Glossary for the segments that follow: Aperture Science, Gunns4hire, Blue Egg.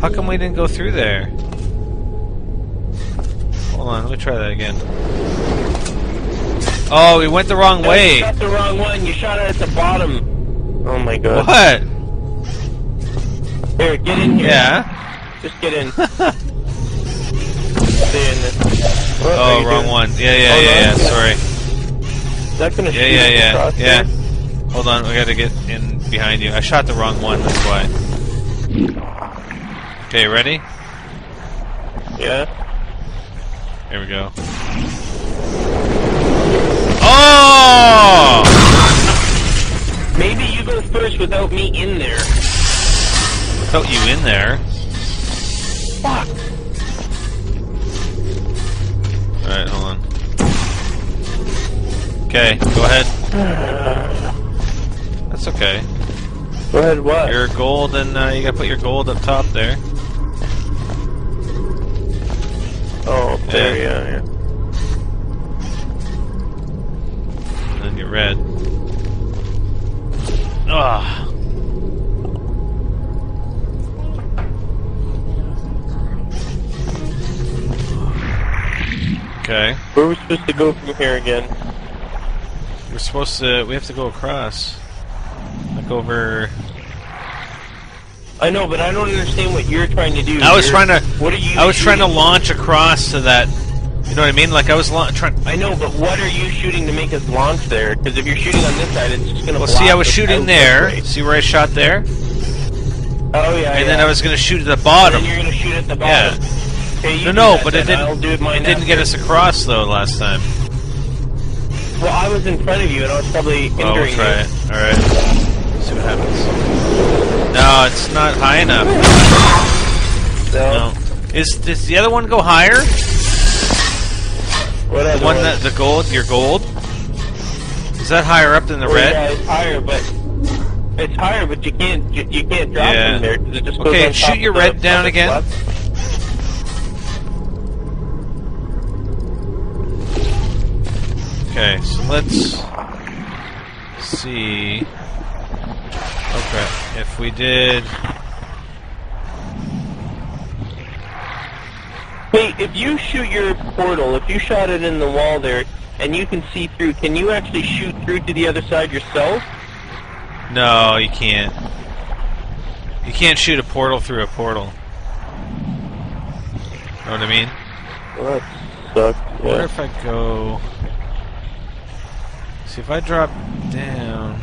How come we didn't go through there? Hold on, let me try that again. Oh, we went the wrong way! You shot the wrong one, you shot it at the bottom! Oh my god. What? Here, get in here. Yeah? Just get in. Stay in this. Oh, wrong one. Yeah, sorry. Is that gonna shoot across there? Hold on, we gotta get in behind you. I shot the wrong one, that's why. Okay, ready? Yeah. Here we go. Oh! Maybe you go first without me in there. Without you in there? Fuck! Alright, hold on. Okay, go ahead. That's okay. Go ahead, what? Your gold, and you gotta put your gold up top there. Oh, there, yeah. And then your red. Ah. Okay. Where are we supposed to go from here again? We're supposed to. We have to go across. Like over. I know, but I don't understand what you're trying to do. I was trying to launch across to that. You know what I mean? Like I was trying. I know, but what are you shooting to make us launch there? Because if you're shooting on this side, it's just gonna. Well, see, I was shooting there. See where I shot there? Oh yeah. And then I was gonna shoot at the bottom. And you're gonna shoot at the bottom. Yeah. Okay, no, but it didn't get us across though last time. Well, I was in front of you, and I was probably injuring you. Oh, we'll try it. All right. See what happens. No, it's not high enough. No. Does the other one go higher? What other one? The gold, your gold? Is that higher up than the red? Yeah, it's higher, but you can't drop in there. It just goes on top. Shoot your red down again. Left. Okay, so let's see. Okay, if we did. Wait, if you shoot your portal, if you shot it in the wall there, and you can see through, can you actually shoot through to the other side yourself? No, you can't. You can't shoot a portal through a portal. Know what I mean? Well, that sucks. What if I go? See, if I drop down...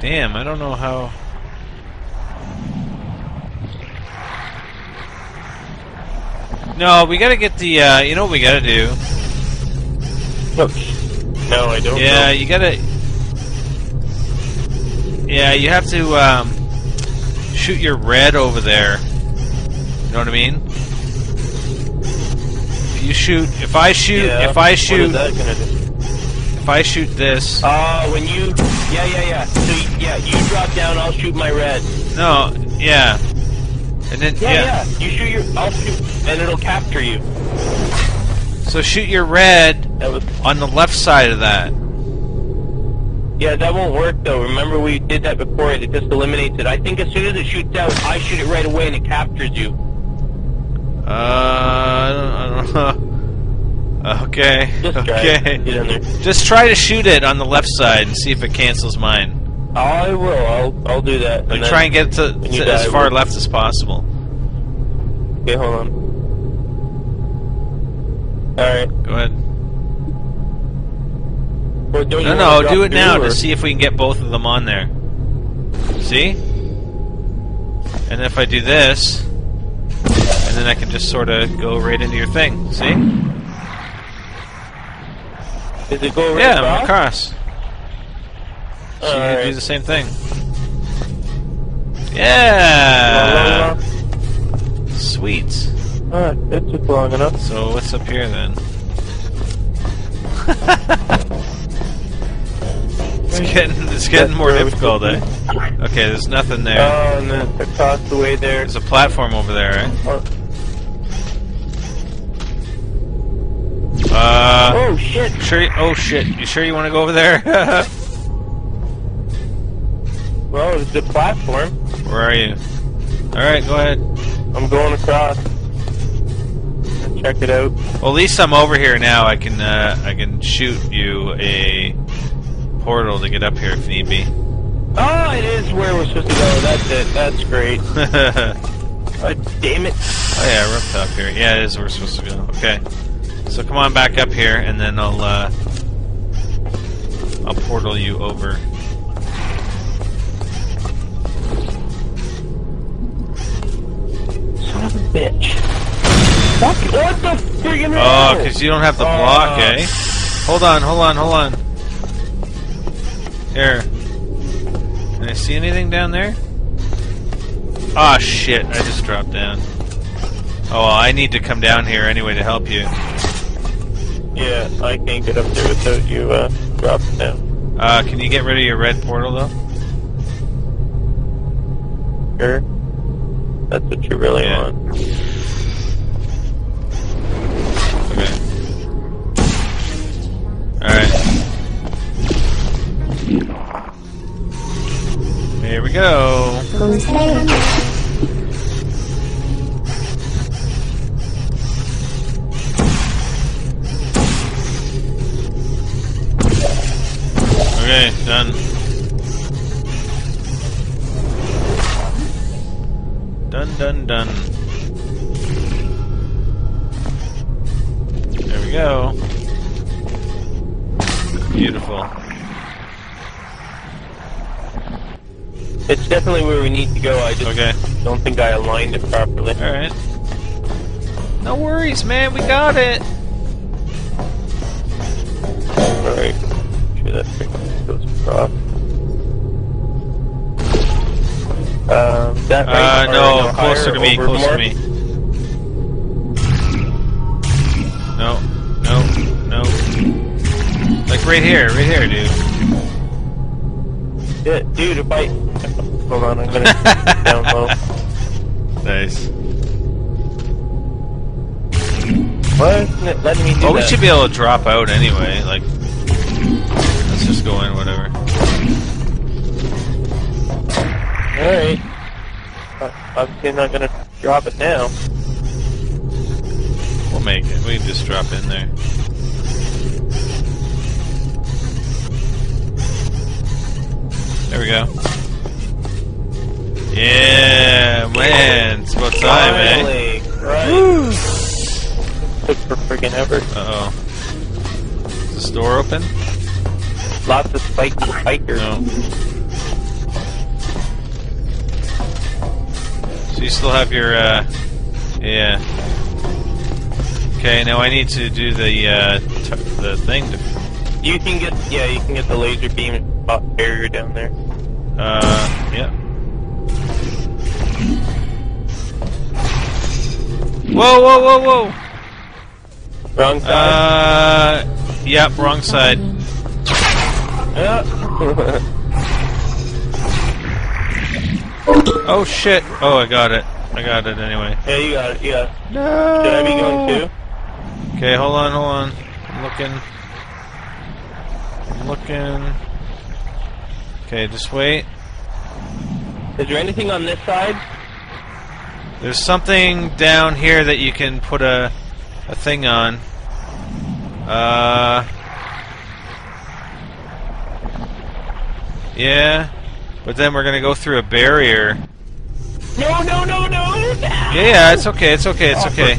Damn, I don't know how... No, we gotta get the, you know what we gotta do? No, I don't know. Yeah, you gotta... Yeah, you have to, shoot your red over there. You know what I mean? You shoot. If I shoot this. Oh, when you. Yeah. So you drop down. I'll shoot my red. No. Yeah. And then. Yeah. You shoot your. I'll shoot, and it'll capture you. So shoot your red on the left side of that. Yeah, that won't work though. Remember we did that before. It just eliminates it. I think as soon as it shoots out, I shoot it right away and it captures you. I don't know. Okay. Okay. Just try to shoot it on the left side and see if it cancels mine. I will. I'll do that. Like, try and get to as far left as possible. Okay, hold on. Alright. Go ahead. Well, no, do it now or? To see if we can get both of them on there. See? And if I do this... And then I can just sort of go right into your thing. See? Did it go right across? Yeah, across. So you can do the same thing. Yeah. Sweet. Alright, that took long enough. So what's up here then? it's getting more difficult, eh? Okay, there's nothing there. Oh, and then across the way there. There's a platform over there, right? Oh shit! Sure, oh shit! You sure you want to go over there? Well, it's the platform. Where are you? Alright, go ahead. I'm going across. Check it out. Well, at least I'm over here now. I can shoot you a portal to get up here if need be. Oh, it is where we're supposed to go. That's it. That's great. Oh, damn it. Oh, yeah, we're up top here. Yeah, it is where we're supposed to go. Okay. So come on back up here, and then I'll portal you over. Son of a bitch. What the friggin' hell? Oh, because you don't have the block, eh? Hold on, hold on, hold on. Here. Can I see anything down there? Ah, shit, I just dropped down. Oh, well, I need to come down here anyway to help you. Yeah, I can't get up there without you dropping down. Can you get rid of your red portal, though? Sure. That's what you really want. Okay. Alright. Here we go. Okay, done. Done, done, done. There we go. Beautiful. It's definitely where we need to go. I just don't think I aligned it properly. Alright. No worries, man. We got it. Alright. Sure, that goes across. That no, closer to me, closer to me. No, no, no. Like right here, dude. Yeah, dude, a bite. Hold on, I'm gonna down low. Nice. Why isn't it letting me do that? We should be able to drop out anyway, like, let's just go in, whatever. Alright. Obviously I'm not gonna drop it now. We'll make it. We can just drop in there. There we go. Yeah, man. It's about time, eh? Right. Woo! Took for friggin' ever. Uh-oh. Is this door open? Lots of spikers. No. You still have your, yeah. Okay, now I need to do the thing. You can get, yeah, you can get the laser beam barrier down there. Yeah. Whoa, whoa, whoa, whoa! Wrong side. Yep, wrong side. Oh shit! Oh, I got it. I got it anyway. Yeah, you got it, yeah. No! Should I be going too? Okay, hold on, hold on. I'm looking. I'm looking. Okay, just wait. Is there anything on this side? There's something down here that you can put a thing on. Yeah. But then we're gonna go through a barrier. No, no, no, no, no! Yeah, it's okay, it's okay, it's okay.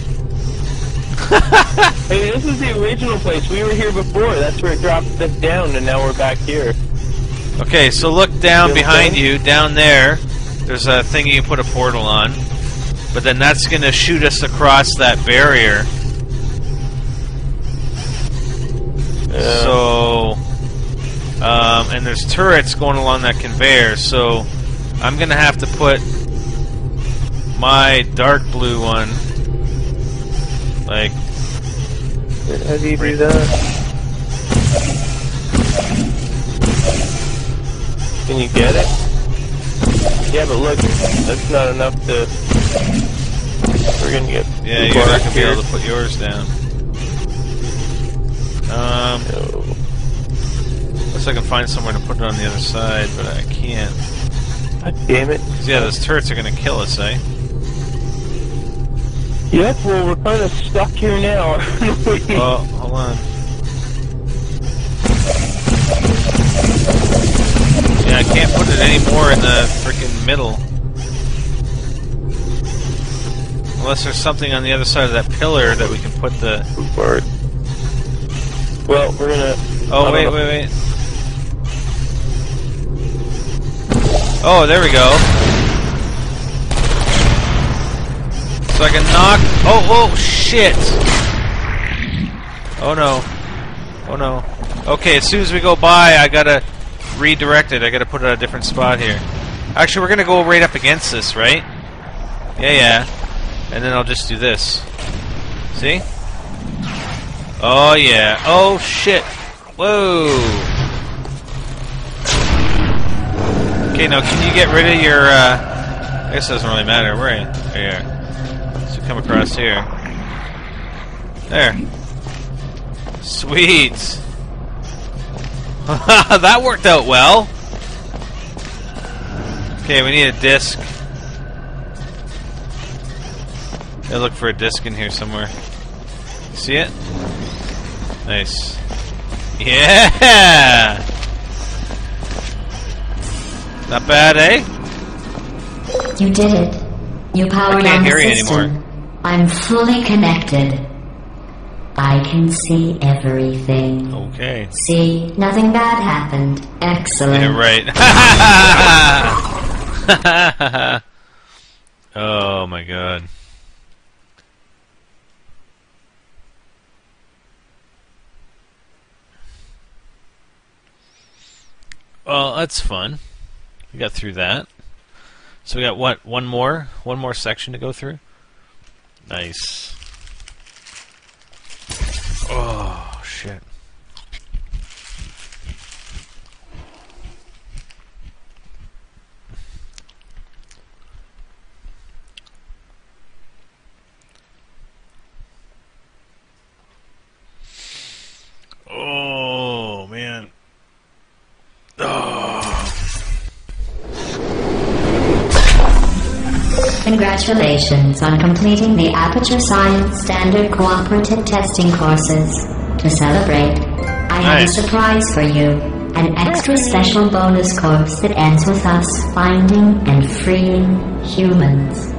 Hey, this is the original place. We were here before. That's where it dropped us down, and now we're back here. Okay, so look down behind you, down there. There's a thing you can put a portal on. But then that's gonna shoot us across that barrier. So... and there's turrets going along that conveyor, so I'm gonna have to put my dark blue one. Like, how do you do that? Can you get it? Yeah, but look, that's not enough to. We're gonna get. Yeah, you're not gonna be able to put yours down. No. I can find somewhere to put it on the other side, but I can't. damn it. Yeah, those turrets are going to kill us, eh? Yep, well, we're kind of stuck here now. Well, hold on. Yeah, I can't put it anymore in the freaking middle. Unless there's something on the other side of that pillar that we can put the... Well, we're gonna... Oh, wait, wait, wait. Oh, there we go. So I can knock... Oh, oh, shit! Oh, no. Oh, no. Okay, as soon as we go by, I gotta redirect it. I gotta put it at a different spot here. Actually, we're gonna go right up against this, right? Yeah, yeah. And then I'll just do this. See? Oh yeah. Oh shit. Whoa. Okay, now can you get rid of your I guess it doesn't really matter, where are you? There you are. So come across here. There. Sweet. That worked out well. Okay, we need a disc. I look for a disc in here somewhere. See it? Nice. Yeah! Not bad, eh? You did it. You powered on the system. I'm fully connected. I can see everything. Okay. See, nothing bad happened. Excellent. Yeah, right. Oh my god. Well, that's fun. We got through that. So we got what? One more section to go through. Nice. Oh shit. Oh man. Congratulations on completing the Aperture Science Standard Cooperative Testing courses. To celebrate, I have a surprise for you. An extra special bonus course that ends with us finding and freeing humans.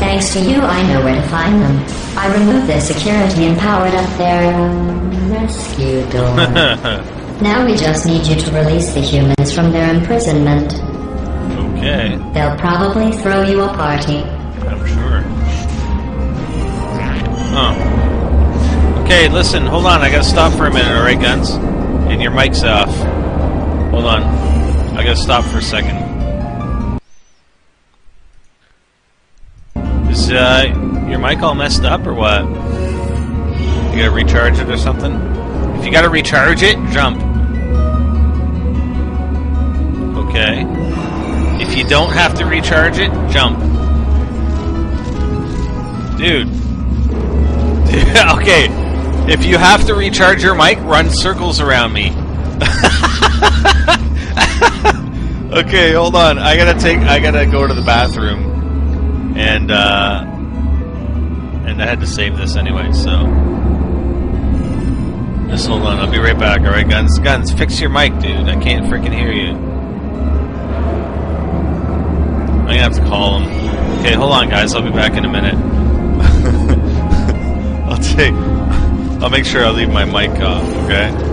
Thanks to you, I know where to find them. I removed their security and powered up their rescue door. Now we just need you to release the humans from their imprisonment. Okay. They'll probably throw you a party. I'm sure. Oh. Okay, listen, hold on, I gotta stop for a minute, alright, Guns? And your mic's off. Hold on. I gotta stop for a second. Is, your mic all messed up, or what? You gotta recharge it or something? If you gotta recharge it, jump. Okay. If you don't have to recharge it, jump. Dude. Okay. If you have to recharge your mic, run circles around me. Okay, hold on. I gotta go to the bathroom. And I had to save this anyway, so. Just hold on. I'll be right back. Alright, Guns. Guns, fix your mic, dude. I can't freaking hear you. I'm gonna have to call him. Okay, hold on, guys. I'll be back in a minute. I'll make sure I leave my mic off. Okay.